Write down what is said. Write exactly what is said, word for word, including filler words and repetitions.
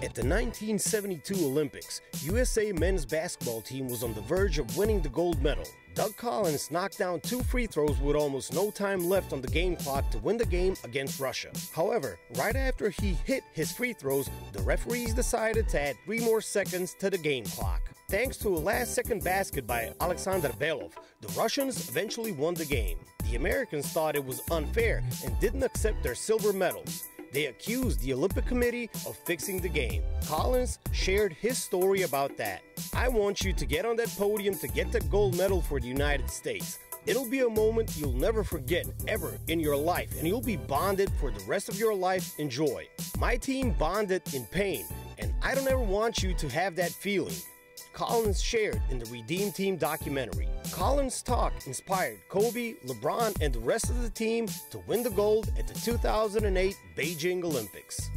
At the nineteen seventy-two Olympics, U S A men's basketball team was on the verge of winning the gold medal. Doug Collins knocked down two free throws with almost no time left on the game clock to win the game against Russia. However, right after he hit his free throws, the referees decided to add three more seconds to the game clock. Thanks to a last-second basket by Alexander Belov, the Russians eventually won the game. The Americans thought it was unfair and didn't accept their silver medals. They accused the Olympic Committee of fixing the game. Collins shared his story about that. "I want you to get on that podium to get the gold medal for the United States. It'll be a moment you'll never forget ever in your life, and you'll be bonded for the rest of your life in joy. My team bonded in pain, and I don't ever want you to have that feeling," Collins shared in the Redeem Team documentary. Collins' talk inspired Kobe, LeBron, and the rest of the team to win the gold at the two thousand eight Beijing Olympics.